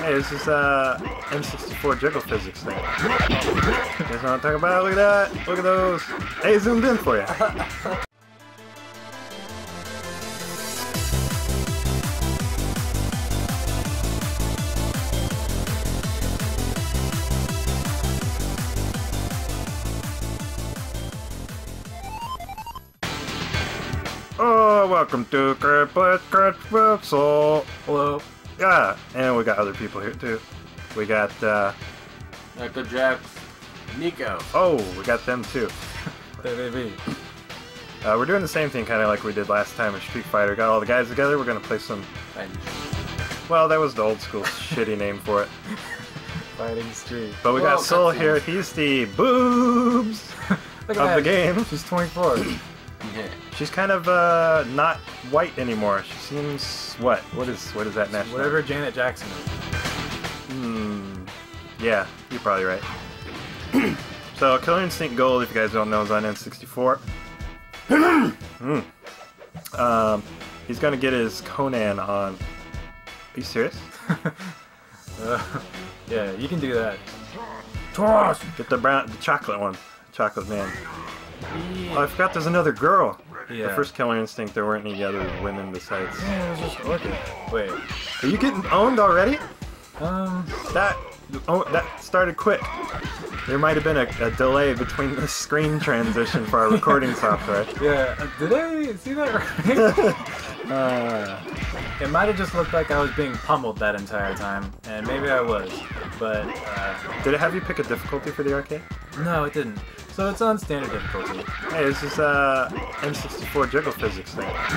Hey, this is N64 jiggle physics thing. That's what I'm talking about. Look at that. Look at those. Hey, zoomed in for you. Oh, welcome to Crash Bash. Hello. Yeah, and we got other people here too. We got Michael Jackson, Nico. Oh, we got them too. We're doing the same thing, kind of like we did last time in Street Fighter. Got all the guys together. We're gonna play some. Fighting. Well, that was the old school shitty name for it. Fighting Street. But we got Soul here. He's the boobs of the game. She's 24. Yeah. She's kind of not white anymore. She seems what? What is that nationality? Whatever Janet Jackson is. Hmm. Yeah, you're probably right. So Killer Instinct Gold, if you guys don't know, is on N64. He's gonna get his Conan on. Are you serious? Yeah, you can do that. Get the chocolate one, chocolate man. Yeah. Oh, I forgot there's another girl. Yeah. The first Killer Instinct, there weren't any other women besides. Yeah, it was just looking. Wait, are you getting owned already? That started quick. There might have been a delay between the screen transition for our recording software. Yeah, did I see that right? It might have just looked like I was being pummeled that entire time, and maybe I was, but... did it have you pick a difficulty for the arcade? No, it didn't. So it's on standard difficulty. Hey, this is N64 jiggle physics thing. That's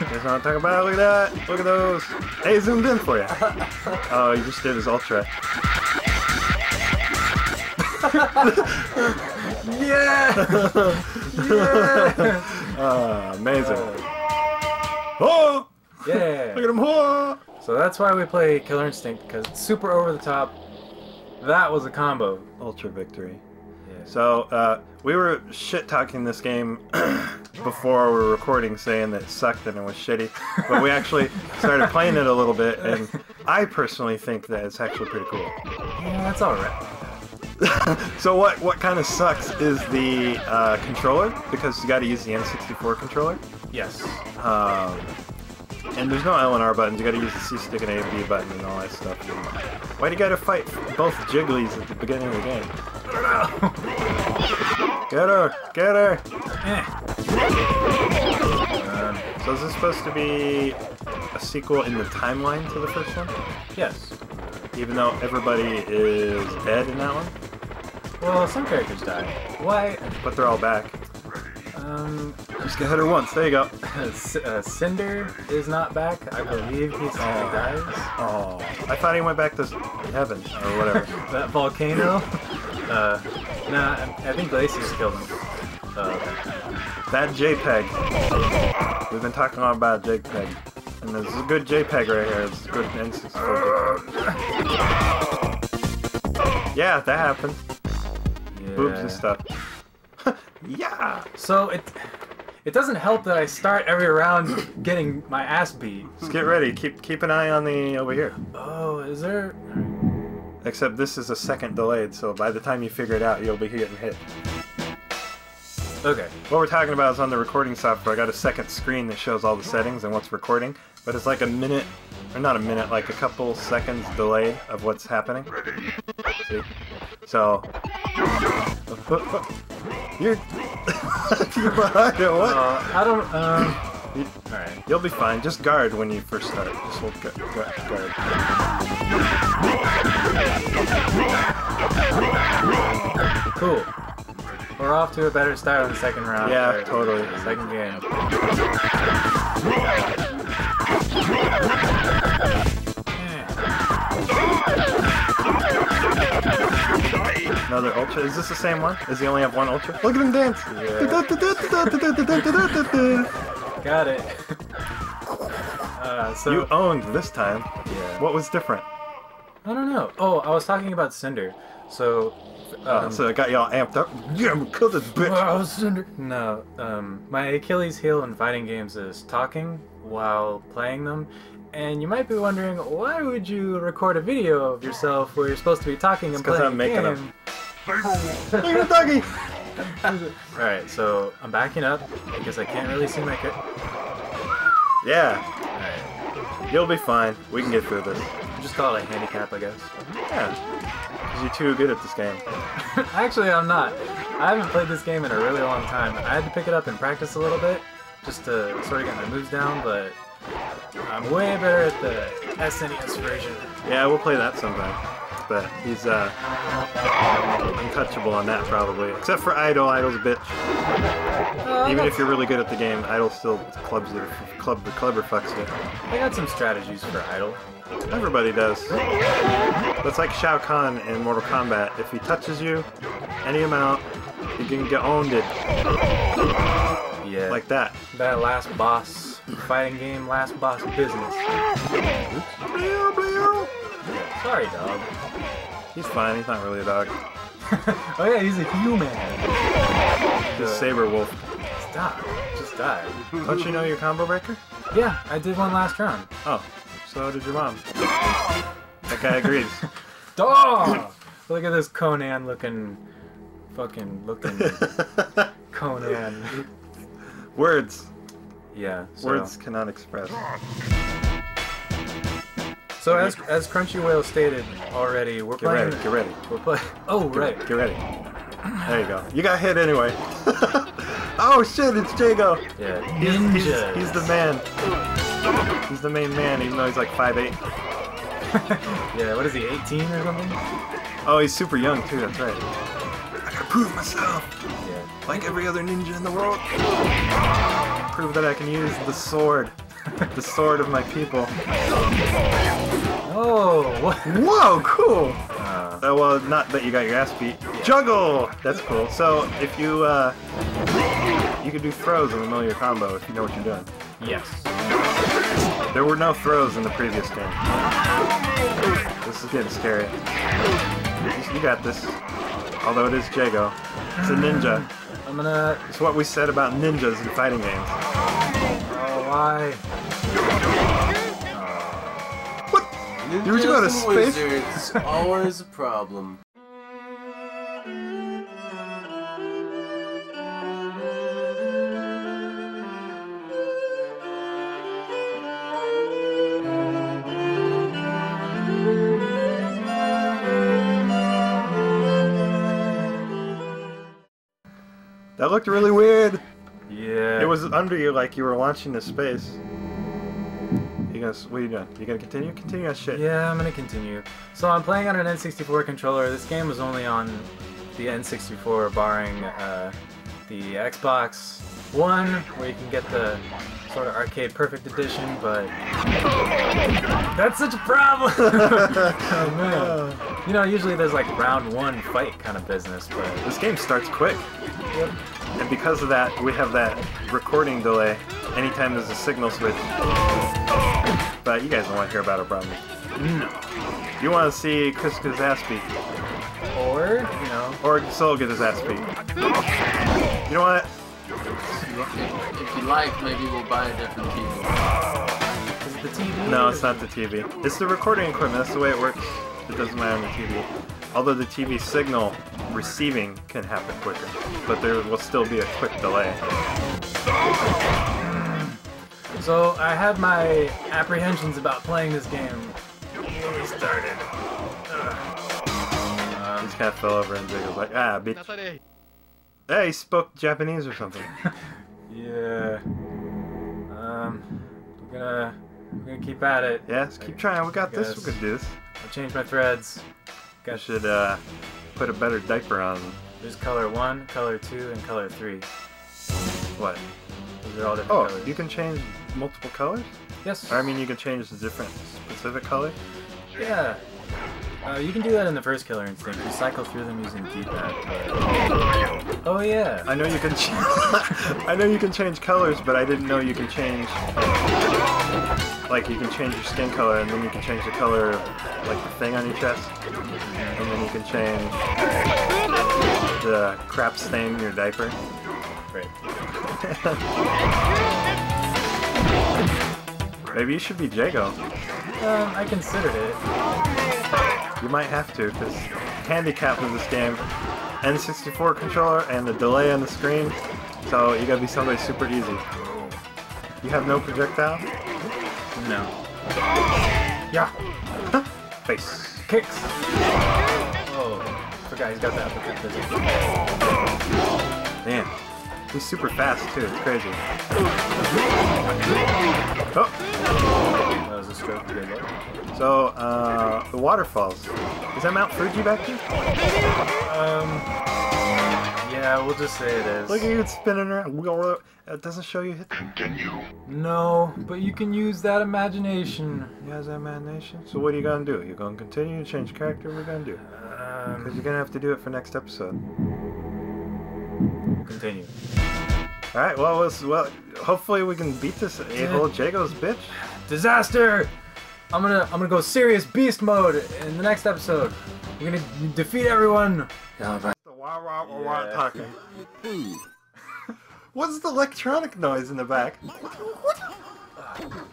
what I'm talking about. Look at that. Look at those. Hey, zoomed in for you. Oh, you just did his ultra. Yeah. Yeah. Amazing. Oh. Yeah. Look at him. Oh. So that's why we play Killer Instinct, because it's super over the top. That was a combo. Ultra victory. So, we were shit-talking this game before we were recording, saying that it sucked and it was shitty, but we actually started playing it a little bit, and I personally think that it's actually pretty cool. Yeah, that's alright. So what kind of sucks is the controller, because you gotta use the N64 controller. Yes. And there's no L and R buttons, you gotta use the C stick and A and B button and all that stuff. Why do you gotta fight both Jigglies at the beginning of the game? Get her! Get her! So is this supposed to be a sequel in the timeline to the first one? Yes. Even though everybody is dead in that one? Well, some characters die. Why? But they're all back. Just hit her once. There you go. Cinder is not back. I believe he dies. Oh, I thought he went back to heaven or whatever. That volcano. Nah, I think Glacius killed him. That JPEG. We've been talking a lot about JPEG, and this is a good JPEG right here. It's a good instance. Yeah, that happened. Yeah. Boobs and stuff. Yeah! So, it doesn't help that I start every round getting my ass beat. Just get ready. Keep an eye on the... over here. Oh, is there... Except this is a second delayed, so by the time you figure it out, you'll be getting hit. Okay. What we're talking about is on the recording software. I got a second screen that shows all the settings and what's recording, but it's like a minute... or not a minute, like a couple seconds delayed of what's happening. See? So... You're... What? I don't... Alright. You'll be fine. Just guard when you first start. Just hold guard. Cool. We're off to a better start in the second round. Yeah, right. Totally. Second game. Another ultra. Is this the same one? Does he only have one ultra? Look at him dance! Yeah. Got it. So you owned this time. Yeah. What was different? I don't know. Oh, I was talking about Cinder. So... so it got y'all amped up. Yeah, I'm gonna kill this bitch! Wow, Cinder! No, my Achilles heel in fighting games is talking while playing them, And you might be wondering, why would you record a video of yourself where you're supposed to be talking and playing a game? You're a doggy! Alright, so I'm backing up because I can't really see my kid. Yeah! Alright. You'll be fine. We can get through this. Just call it a handicap, I guess. Yeah. Because you're too good at this game. Actually, I'm not. I haven't played this game in a really long time. I had to pick it up and practice a little bit just to sort of get my moves down, but I'm way better at the SNES version. Yeah, we'll play that sometime. But he's untouchable on that probably. Except for Idol. Idol's a bitch. Even if you're really good at the game, Idol still clubs you. Clubber fucks you. I got some strategies for Idol. Everybody does. That's like Shao Kahn in Mortal Kombat. If he touches you, any amount, you can get owned it. Yeah. Like that. That last boss. Fighting game, last boss business. Oops. Sorry, dog. He's fine. He's not really a dog. Oh yeah, he's a human. He's a saber wolf. Stop. Just die. Don't you know your combo breaker? Yeah, I did one last round. Oh, so did your mom. That guy agrees. Dog. Look at this Conan looking, fucking looking Conan. Words. Yeah, so. Words cannot express. So as Crunchy Whale stated already, we're playing. Get ready, get ready. We're playing. Oh right. Get ready. There you go. You got hit anyway. Oh shit! It's Jago. Yeah. He's the man. He's the main man, even though he's like 5'8". Yeah. What is he? 18 or something? Oh, he's super young too. That's right. I gotta prove myself. Yeah. Like every other ninja in the world. Prove that I can use the sword. The sword of my people. Oh! What? Whoa, cool! Oh, well, not that you got your ass beat. Yeah. Juggle! That's cool. So, if you, you can do throws in the middle of your combo if you know what you're doing. Yes. There were no throws in the previous game. This is getting scary. You got this. Although it is Jago. It's a ninja. I'm gonna... It's what we said about ninjas in fighting games. Oh, why? What? Ninjas, you were going to space? Wizards, always a problem. That looked really weird. Yeah. It was under you like you were launching into space. You guys, what are you doing? You gonna continue? Continue that shit. Yeah, I'm gonna continue. So I'm playing on an N64 controller. This game was only on the N64, barring the Xbox One, where you can get the sort of arcade perfect edition. But that's such a problem. Oh man. You know, usually there's like round one fight kind of business, but this game starts quick. Yep. And because of that, we have that recording delay anytime there's a signal switch. But you guys don't want to hear about it, probably. No. You want to see Chris get his ass beat. Or, you know... Or Soul get his ass beat. You know what? If you like, maybe we'll buy a different TV. Is it the TV? No, it's not the TV. It's the recording equipment. That's the way it works. It doesn't matter on the TV. Although the TV signal receiving can happen quicker, but there will still be a quick delay. So I had my apprehensions about playing this game really started. This guy fell over and was like, ah, bitch. Hey, he spoke Japanese or something. Yeah. We're gonna keep at it. Yeah, let's keep trying. We got this. We can do this. I'll change my threads. I should put a better diaper on them. There's color 1, color 2, and color 3. What? Those are all different colors. Oh, you can change multiple colors? Yes. Or, I mean, you can change the different specific color? Yeah. You can do that in the first Killer Instinct. You cycle through them using D-pad. But... Oh yeah. I know you can. I know you can change colors, but I didn't know you can change. Like you can change your skin color, and then you can change the color of like the thing on your chest, and then you can change the crap stain in your diaper. Right. Maybe you should be Jago. I considered it. You might have to, because handicap with this game. N64 controller and the delay on the screen, so you gotta be somebody super easy. You have no projectile? No. Yeah! Face. Kicks! Oh, forgot he's got that for physics. Damn. He's super fast too, it's crazy. Oh! That was a stroke to get. So, the waterfalls. Is that Mount Fuji back here? Yeah, we'll just say it is. Look at you spinning around. It doesn't show you hit. Continue. No, but you can use that imagination. You have that imagination? So what are you gonna do? You're gonna continue to change character? What are we gonna do? Because you're gonna have to do it for next episode. Continue. Alright, well, hopefully we can beat this a-hole Jago's bitch. Disaster! I'm gonna go serious beast mode in the next episode. We're gonna defeat everyone. Yeah. Talking. What's the electronic noise in the back?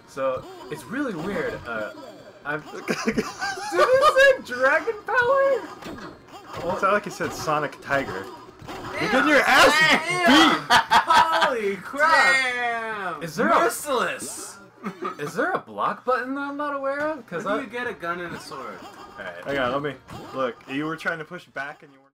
So it's really weird. Did it say Dragon Power? Well, it sounded like it said Sonic Tiger. Yeah. You're getting your ass beat! Holy crap! Damn. Is there merciless? Is there a block button that I'm not aware of? Because you get a gun and a sword. All right. Hang on, let me look. You were trying to push back and you were.